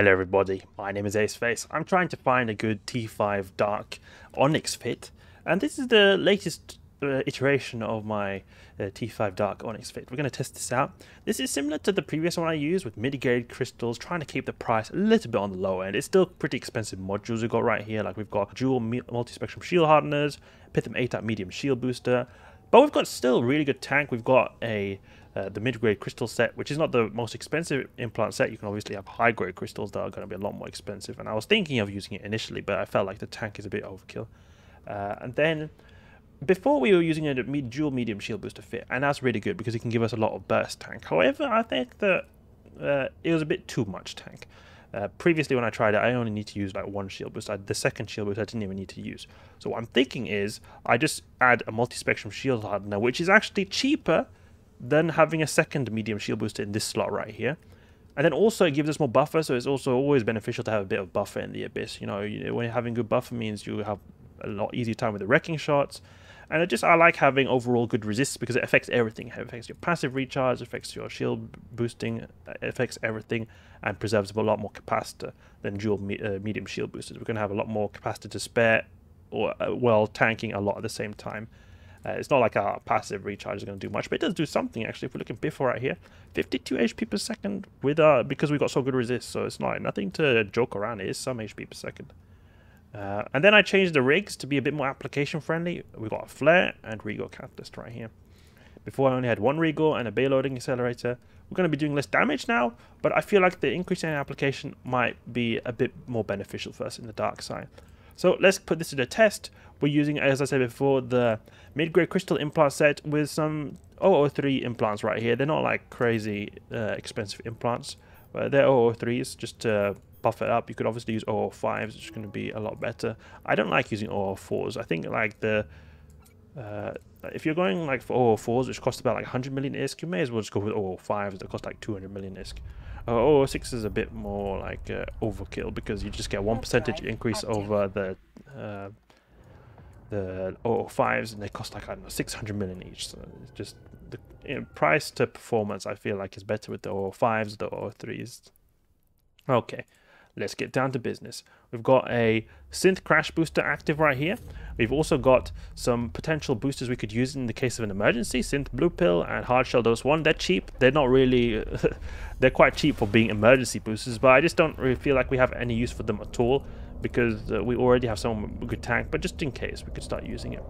Hello everybody, my name is Aceface. I'm trying to find a good T5 Dark Onyx fit, and this is the latest iteration of my T5 Dark Onyx fit. We're going to test this out. This is similar to the previous one I used with mitigated crystals, trying to keep the price a little bit on the low end. It's still pretty expensive modules we've got right here, like we've got dual multi-spectrum shield hardeners, Pithum 8 at medium shield booster, but we've got still really good tank. We've got the mid-grade crystal set, which is not the most expensive implant set. You can obviously have high-grade crystals that are going to be a lot more expensive, and I was thinking of using it initially, but I felt like the tank is a bit overkill. And then before we were using a dual medium shield booster fit, and that's really good because it can give us a lot of burst tank. However, I think that it was a bit too much tank. Previously when I tried it, I only need to use like one shield boost. The second shield boost I didn't even need to use. So what I'm thinking is I just add a multi-spectrum shield hardener, which is actually cheaper than having a second medium shield booster in this slot right here. And then also it gives us more buffer, so it's also always beneficial to have a bit of buffer in the Abyss. You know, when you're having good buffer means you have a lot easier time with the wrecking shots. And I like having overall good resists because it affects everything. It affects your passive recharge, affects your shield boosting, affects everything, and preserves a lot more capacitor than dual medium shield boosters. We're going to have a lot more capacitor to spare while tanking a lot at the same time. It's not like our passive recharge is going to do much, but it does do something actually. If we look at Biffle right here, 52 HP per second with because we got so good resist, so it's not nothing to joke around. It is some HP per second. And then I changed the rigs to be a bit more application friendly. We got a flare and Rego catalyst right here. Before I only had one Rego and a Bayloading accelerator. We're going to be doing less damage now, but I feel like the increase in application might be a bit more beneficial for us in the dark side. So let's put this to the test. We're using, as I said before, the mid-grade crystal implant set with some 003 implants right here. They're not like crazy expensive implants, but they're 003s just to buff it up. You could obviously use 005s, which is going to be a lot better. I don't like using 004s. I think like the if you're going like for 004s, which costs about like 100 million ISK, you may as well just go with 005s that cost like 200 million ISK. 006 is a bit more like overkill because you just get 1% increase over the 005s, and they cost like, I don't know, 600 million each. So it's just the price to performance, I feel like, is better with the 005s, the 003s. Okay, let's get down to business. We've got a Synth crash booster active right here. We've also got some potential boosters we could use in the case of an emergency. Synth blue pill and Hardshell dose 1. They're cheap. They're not really they're quite cheap for being emergency boosters, but I just don't really feel like we have any use for them at all because we already have some good tank, but just in case we could start using it.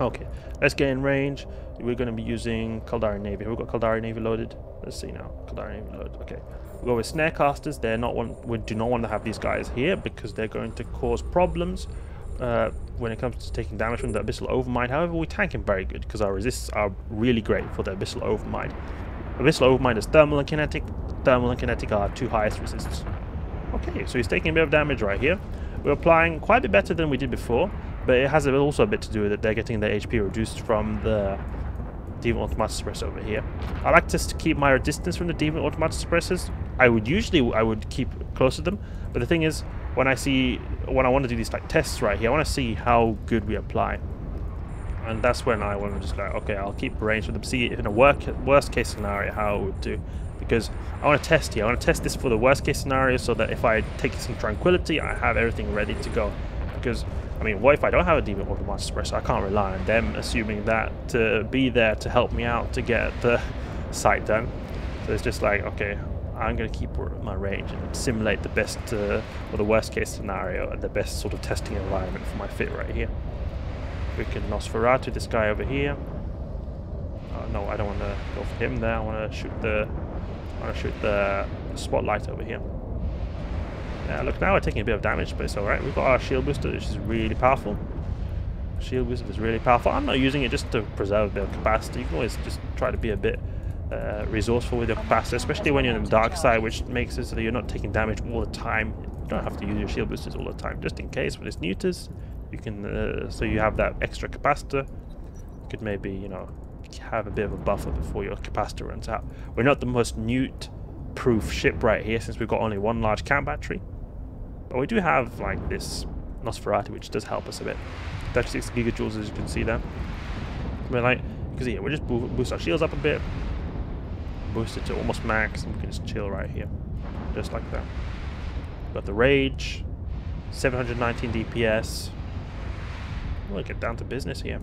Okay, let's get in range. We're going to be using Caldari Navy. We've got Caldari Navy loaded. Let's see now. Caldari Navy loaded. Okay, we'll go with snare casters. They're not one. We do not want to have these guys here because they're going to cause problems when it comes to taking damage from the Abyssal Overmind. However, we tank him very good because our resists are really great for the Abyssal Overmind. Abyssal Overmind is thermal and kinetic. Thermal and kinetic are our two highest resists. Okay, so he's taking a bit of damage right here. We're applying quite a bit better than we did before, but it has also a bit to do with that they're getting their HP reduced from the Demon Automatic Suppressor over here. I like to keep my distance from the Demon Automatic Suppressors. I would keep close to them, but the thing is, when I want to do these like tests right here, I want to see how good we apply, and that's when I want to just like, okay, I'll keep range with them, see in a worst case scenario how it would do, because I want to test here. I want to test this for the worst case scenario so that if I take this in Tranquility, I have everything ready to go. Because I mean, what if I don't have a Demon Automatic Suppressor? I can't rely on them assuming that to be there to help me out to get the site done. So it's just like, okay, I'm going to keep my range and simulate the best or the worst case scenario and the best sort of testing environment for my fit right here. We can Nosferatu this guy over here. Oh, no, I don't want to go for him there. I want to shoot the spotlight over here. Look, now we're taking a bit of damage, but it's alright. We've got our shield booster, which is really powerful. I'm not using it just to preserve a bit of capacity. You can always just try to be a bit resourceful with your capacity, especially when you're in the dark side, which makes it so that you're not taking damage all the time. You don't have to use your shield boosters all the time. Just in case, when it's neuters, you can, so you have that extra capacitor. You could maybe, you know, have a bit of a buffer before your capacitor runs out. We're not the most newt-proof ship right here, since we've got only one large count battery. But we do have like this Nosferatu, which does help us a bit. 36 gigajoules, as you can see there. We're like, because yeah, we just boost our shields up a bit, boost it to almost max, and we can just chill right here, just like that. Got the rage, 719 DPS. We'll get down to business here.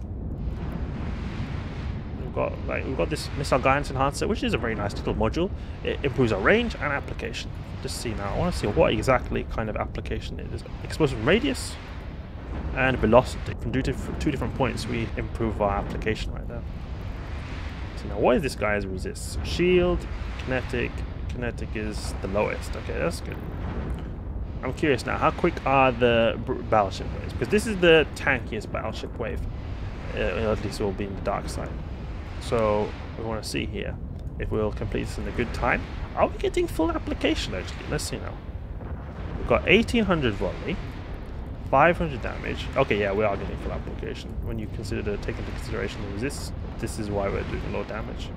We've got this missile guidance enhancer, which is a very nice little module. It improves our range and application. Just see now. I want to see what exactly kind of application it is. Explosive radius and velocity. From two different points, we improve our application right there. So now, what is this guy's resist? Shield, kinetic. Kinetic is the lowest. Okay, that's good. I'm curious now, how quick are the battleship waves? Because this is the tankiest battleship wave. At least it will be in the dark side. So we want to see here if we'll complete this in a good time. Are we getting full application actually? Let's see now. We've got 1800 volley, 500 damage. Okay, yeah, we are getting full application. When you take into consideration the resist, this is why we're doing low damage.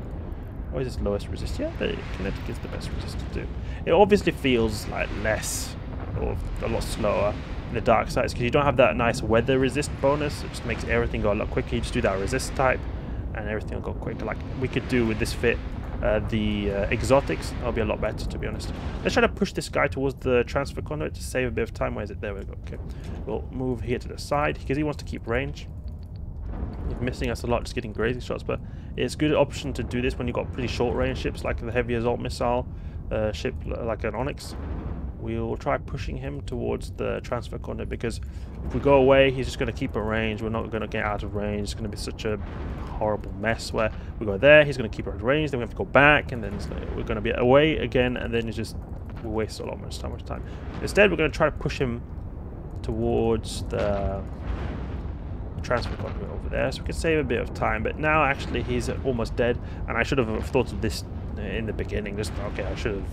What is this lowest resist? Yeah, the kinetic is the best resist to do. It obviously feels like less or a lot slower in the dark sides because you don't have that nice weather resist bonus. It just makes everything go a lot quicker. You just do that resist type and everything will go quicker. Like we could do with this fit the exotics. That'll be a lot better, to be honest. Let's try to push this guy towards the transfer conduit to save a bit of time. Where is it? There we go. Okay, we'll move here to the side because he wants to keep range. He's missing us a lot, just getting grazing shots, but it's a good option to do this when you've got pretty short range ships like the heavy assault missile ship like an Onyx. We'll try pushing him towards the transfer corner because if we go away, he's just going to keep a range. We're not going to get out of range. It's going to be such a horrible mess where we go there, he's going to keep out of range, then we have to go back, and then we're going to be away again, and then it's just we waste a lot much time. Instead, we're going to try to push him towards the transfer conduit over there, so we can save a bit of time. But now, actually, he's almost dead, and I should have thought of this in the beginning. Just okay, I should have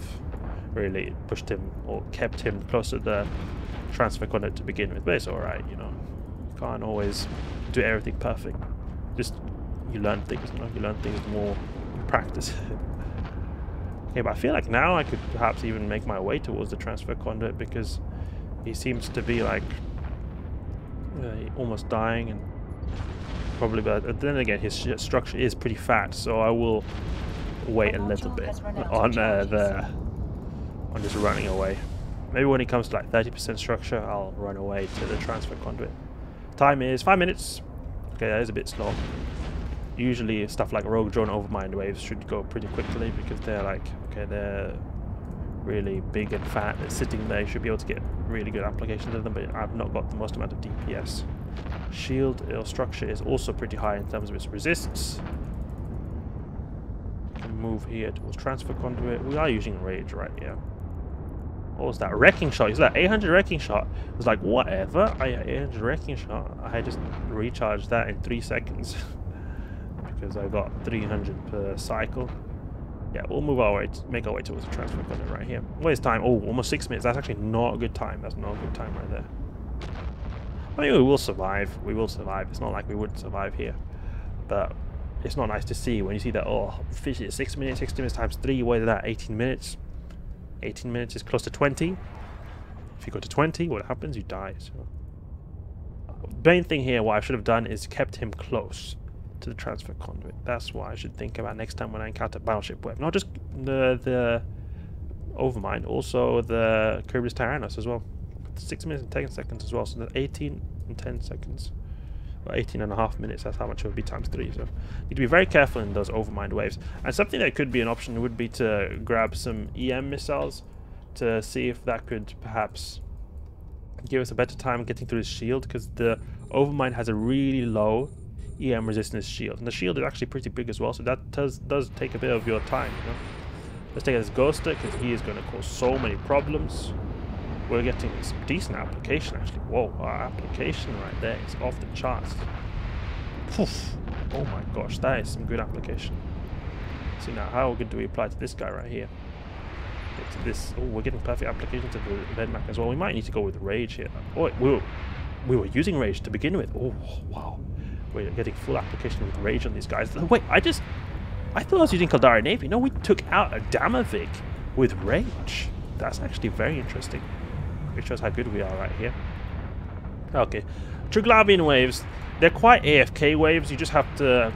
really pushed him or kept him closer to the transfer conduit to begin with, but it's all right, you know. You can't always do everything perfect. Just you learn things, you know. You learn things more in practice. Okay, but I feel like now I could perhaps even make my way towards the transfer conduit because he seems to be like almost dying, and probably. But then again, his structure is pretty fat, so I will wait a little bit on I'm just running away. Maybe when it comes to like 30% structure, I'll run away to the transfer conduit. Time is 5 minutes. Okay, that is a bit slow. Usually stuff like Rogue Drone Overmind waves should go pretty quickly because they're like, okay, they're really big and fat. They're sitting there. You should be able to get really good applications of them, but I've not got the most amount of DPS. Shield or structure is also pretty high in terms of its resists. We can move here towards transfer conduit. We are using rage right here. What was that? Wrecking shot. Is that 800 wrecking shot? It was like, whatever. I had 800 wrecking shot. I just recharged that in 3 seconds because I got 300 per cycle. Yeah, we'll move our way, make our way towards the transfer conduit right here. What is time? Oh, almost 6 minutes. That's actually not a good time. That's not a good time right there. I mean, we will survive. We will survive. It's not like we wouldn't survive here, but it's not nice to see when you see that. Oh, 6 minutes, 60 minutes times 3. What is that? 18 minutes. 18 minutes is close to 20. If you go to 20, what happens? You die. So the main thing here, what I should have done is kept him close to the transfer conduit. That's what I should think about next time when I encounter battleship web. Not just the Overmind, also the Cerberus Tyrannos as well. 6 minutes and 10 seconds as well, so that's 18 and 10 seconds. Or 18 and a half minutes, that's how much it would be times 3. So you need to be very careful in those Overmind waves. And something that could be an option would be to grab some EM missiles to see if that could perhaps give us a better time getting through his shield, because the Overmind has a really low EM resistance shield, and the shield is actually pretty big as well, so that does take a bit of your time, you know? Let's take this Ghoster because he is going to cause so many problems. We're getting some decent application actually. Whoa, our application right there is off the charts. Poof. Oh my gosh, that is some good application. So now how good do we apply to this guy right here? To this. Oh, we're getting perfect application to the Vedmak as well. We might need to go with rage here. Oh, we were using rage to begin with. Oh wow, we're getting full application with rage on these guys. Wait, I thought I was using Caldari Navy. No, we took out a Damavik with rage. That's actually very interesting. It shows how good we are right here. Okay, Triglavian waves, they're quite AFK waves. You just have to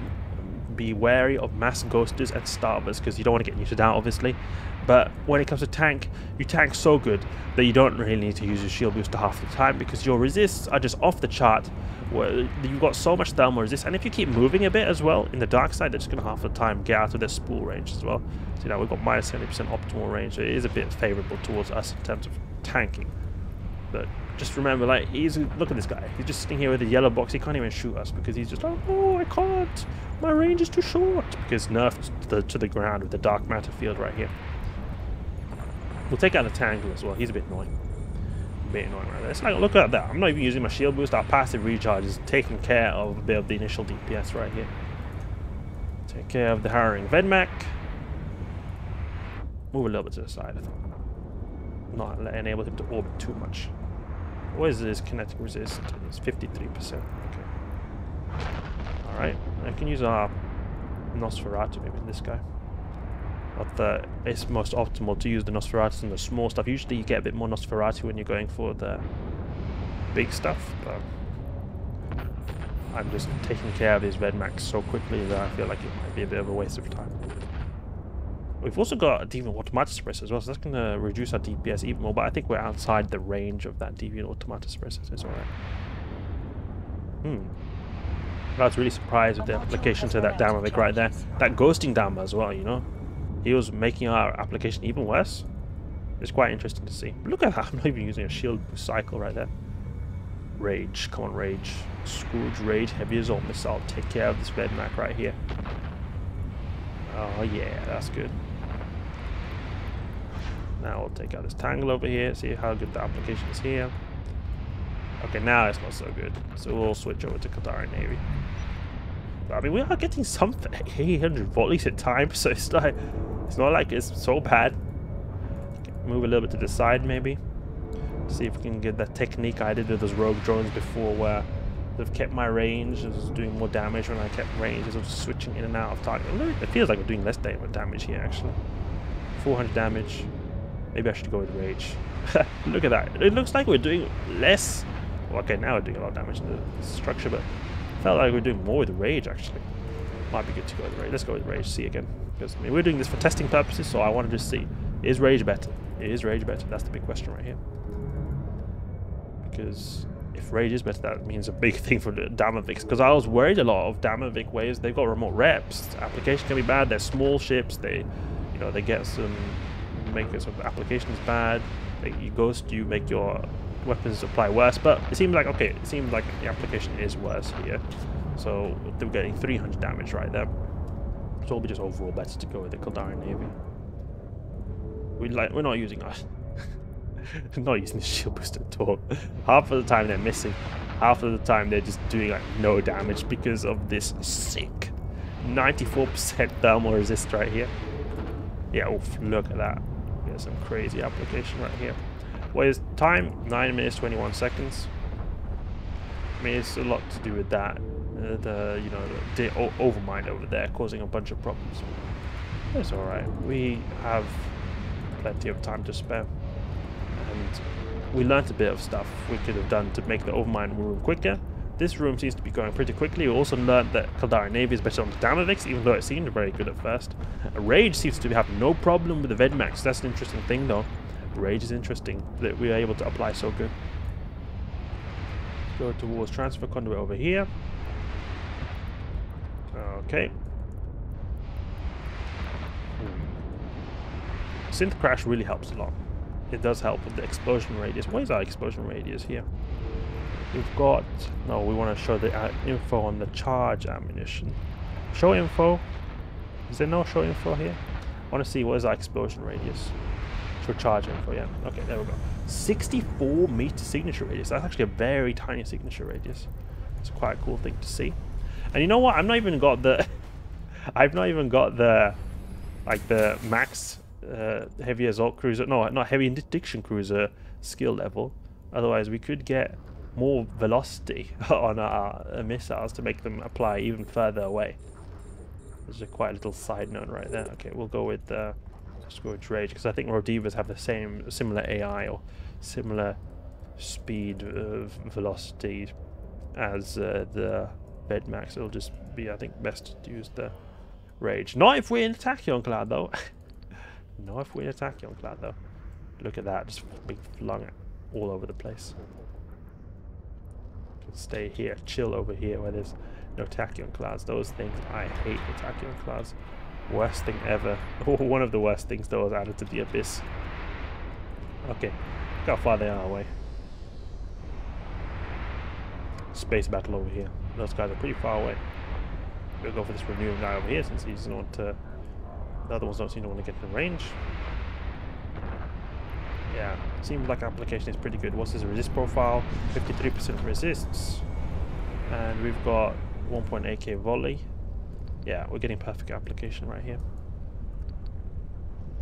be wary of mass ghosters and starbursts because you don't want to get neutered out, obviously. But when it comes to tank, you tank so good that you don't really need to use your shield booster half the time, because your resists are just off the chart. You've got so much thermal resist, and if you keep moving a bit as well in the dark side, they're just going to half the time get out of their spool range as well. So now we've got minus 70% optimal range, so it is a bit favourable towards us in terms of tanking. But just remember, like, look at this guy. He's just sitting here with a yellow box. He can't even shoot us because he's just like, oh, I can't. My range is too short. Because nerfed to the ground with the dark matter field right here. We'll take out the Tangle as well. He's a bit annoying. Right there. It's like, look at that. I'm not even using my shield boost. Our passive recharge is taking care of a bit of the initial DPS right here. Take care of the harrowing Vedmak. Move a little bit to the side, I think. Not enable him to orbit too much. What is this kinetic resist? It's 53%. Okay. Alright. I can use our Nosferatu, maybe this guy. But it's most optimal to use the Nosferatu and the small stuff. Usually you get a bit more Nosferatu when you're going for the big stuff. But I'm just taking care of these Vedmak so quickly that I feel like it might be a bit of a waste of time. We've also got a Demon Automatic Suppressor as well, so that's going to reduce our DPS even more, but I think we're outside the range of that Demon Automatic Suppressor, so it's alright. I was really surprised with the application to that Damavik right there. That Ghosting Dama as well, you know. He was making our application even worse. It's quite interesting to see. But look at that, I'm not even using a shield cycle right there. Rage, come on Rage. Scourge, Rage, Heavy Assault Missile, take care of this Vedmak right here. Oh yeah, that's good. Now we'll take out this Tangle over here, see how good the application is here. Okay, now it's not so good. So we'll switch over to Caldari Navy. But, I mean, we are getting something, 800 volleys at times, so it's like, it's not like it's so bad. Okay, move a little bit to the side maybe. See if we can get that technique I did with those rogue drones before where they've kept my range, I was doing more damage when I kept range, I was switching in and out of target. It feels like we're doing less damage here actually. 400 damage. Maybe I should go with Rage. Look at that. It looks like we're doing less. Well, okay, now we're doing a lot of damage to the structure, but it felt like we're doing more with Rage actually. Might be good to go with Rage. Let's go with Rage C again. Because I mean, we're doing this for testing purposes, so I want to just see, is Rage better? Is Rage better? That's the big question right here. Because if Rage is better, that means a big thing for the Damaviks, because I was worried a lot of Damavik waves. They've got remote reps. The application can be bad. They're small ships. They, you know, they get some, make it so the application is bad. You ghost, you make your weapons supply worse. But it seems like, okay, it seems like the application is worse here. So they're getting 300 damage right there. So it'll be just overall better to go with the Caldari Navy. We're not using us. Not using the shield booster at all. Half of the time they're missing, half of the time they're just doing like no damage because of this sick 94% thermal resist right here. Yeah, oof, look at that. We got some crazy application right here. What is time? 9 minutes 21 seconds. I mean, it's a lot to do with that you know, the overmind over there causing a bunch of problems. It's all right, we have plenty of time to spare. And we learnt a bit of stuff we could have done to make the Overmind room quicker. This room seems to be going pretty quickly. We also learnt that Caldari Navy is better on the Damaviks, even though it seemed very good at first. Rage seems to have no problem with the Vedmax. That's an interesting thing though. Rage is interesting that we are able to apply so good. Go towards Transfer Conduit over here. Okay. Synth Crash really helps a lot. It does help with the explosion radius. What is our explosion radius here? We've got... No, we want to show the info on the charge ammunition. Show info. Is there no show info here? I want to see what is our explosion radius. Show charge info, yeah. Okay, there we go. 64 meter signature radius. That's actually a very tiny signature radius. It's quite a cool thing to see. And you know what? I've not even got the... I've not even got the... Like the max... heavy assault cruiser, no, not heavy interdiction cruiser skill level. Otherwise we could get more velocity on our missiles to make them apply even further away. There's a quite little side note right there. Okay, we'll go with Scourge Rage, because I think Rodivas have the similar AI or similar speed of velocity as the Vedmax. It'll just be, I think, best to use the Rage. Not if we're in Tachyon Cloud though. Not if we attack on Cloud, though. Look at that, just being flung all over the place. Just stay here, chill over here where there's no Tachyon Clouds. Those things, I hate the Tachyon Clouds. Worst thing ever. One of the worst things that was added to the Abyss. Okay, look how far they are away. Space battle over here. Those guys are pretty far away. We'll go for this renewing guy over here since he doesn't want to... The other ones don't seem to want to get in range. Yeah, seems like application is pretty good. What's his resist profile? 53% resists. And we've got 1.8k volley. Yeah, we're getting perfect application right here.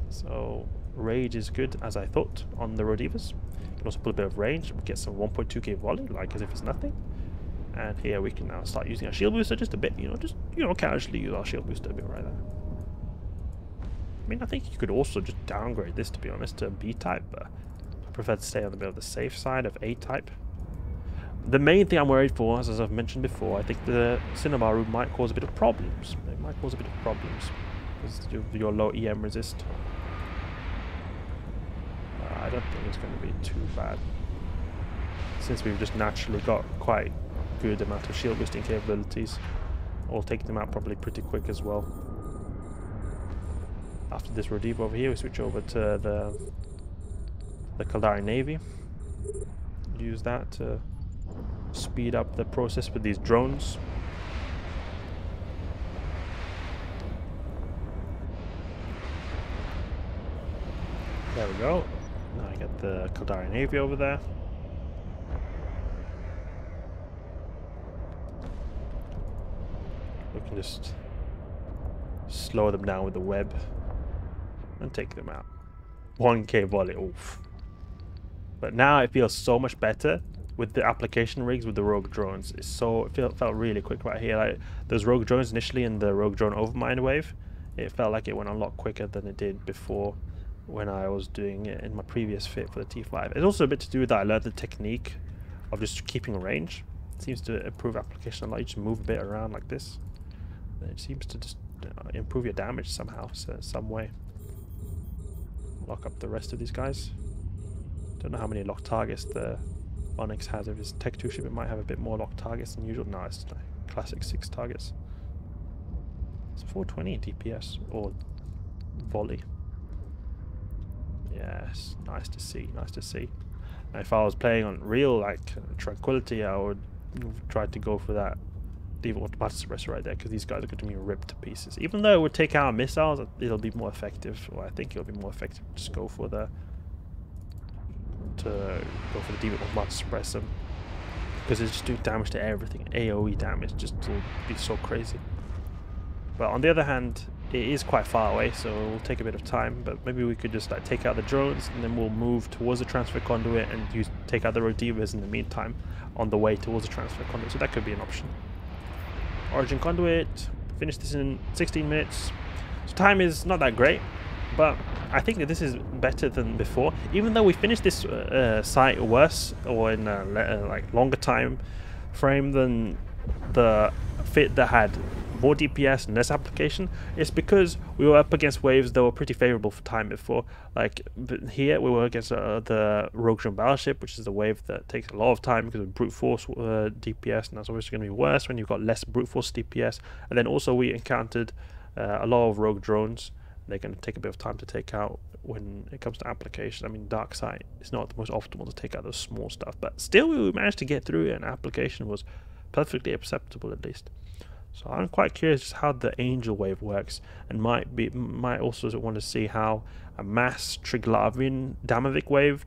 So, rage is good, as I thought, on the Rodivas. You can also put a bit of range, get some 1.2k volley, like as if it's nothing. And here we can now start using our shield booster just a bit, you know, casually use our shield booster a bit right there. I mean, I think you could also just downgrade this, to be honest, to B-type, but I prefer to stay on the bit of the safe side of A-type. The main thing I'm worried for, as I've mentioned before, I think the Cinnabaru might cause a bit of problems. It might cause a bit of problems because your low EM resist. I don't think it's going to be too bad since we've just naturally got quite a good amount of shield boosting capabilities. I'll take them out probably pretty quick as well. After this Rodiva over here, we switch over to the Caldari Navy. Use that to speed up the process with these drones. There we go. Now I get the Caldari Navy over there. We can just slow them down with the web and take them out. 1k volley, oof. But now it feels so much better with the application rigs with the rogue drones. It's so, it felt really quick right here. Like those rogue drones initially in the rogue drone overmind wave, it felt like it went a lot quicker than it did before when I was doing it in my previous fit for the T5. It's also a bit to do with that I learned the technique of just keeping range. It seems to improve application a lot. You just move a bit around like this. It seems to just improve your damage somehow, so some way. Lock up the rest of these guys. Don't know how many locked targets the Onyx has. If it's Tech 2 ship, it might have a bit more locked targets than usual. No, it's like classic 6 targets. It's 420 DPS or volley. Yes, nice to see, nice to see. Now, if I was playing on real Tranquility, I would try to go for that Demon Automatic Suppressor right there because these guys are going to be ripped to pieces. Even though it would take out missiles, it'll be more effective. Well, I think it'll be more effective. Just go for the Demon Automatic Suppressor because it's just doing damage to everything. AOE damage just will be so crazy. But on the other hand, it is quite far away, so it'll take a bit of time. But maybe we could just take out the drones and then we'll move towards the transfer conduit and take out the Rodivas in the meantime on the way towards the transfer conduit. So that could be an option. Origin conduit, finish this in 16 minutes. So time is not that great, but I think that this is better than before. Even though we finished this site worse or in a longer time frame than the fit that had more DPS and less application, it's because we were up against waves that were pretty favorable for time before. Like here we were against the Rogue Drone Battleship, which is the wave that takes a lot of time because of brute force DPS, and that's obviously going to be worse when you've got less brute force DPS. And then also we encountered a lot of rogue drones. They're going to take a bit of time to take out when it comes to application. I mean, Dark Sight is not the most optimal to take out those small stuff, but still we managed to get through it, and application was perfectly acceptable at least. So I'm quite curious just how the Angel Wave works, and might also want to see how a mass Triglavian Damavik wave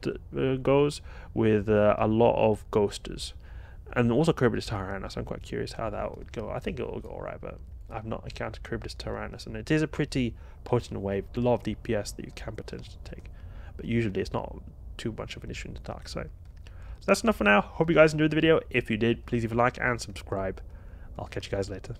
goes with a lot of Ghosters, and also Cerberus Tyrannos. I'm quite curious how that would go. I think it will go alright, but I've not encountered Cerberus Tyrannos, and it is a pretty potent wave, a lot of DPS that you can potentially take, but usually it's not too much of an issue in the Dark Side. So that's enough for now. Hope you guys enjoyed the video. If you did, please leave a like and subscribe. I'll catch you guys later.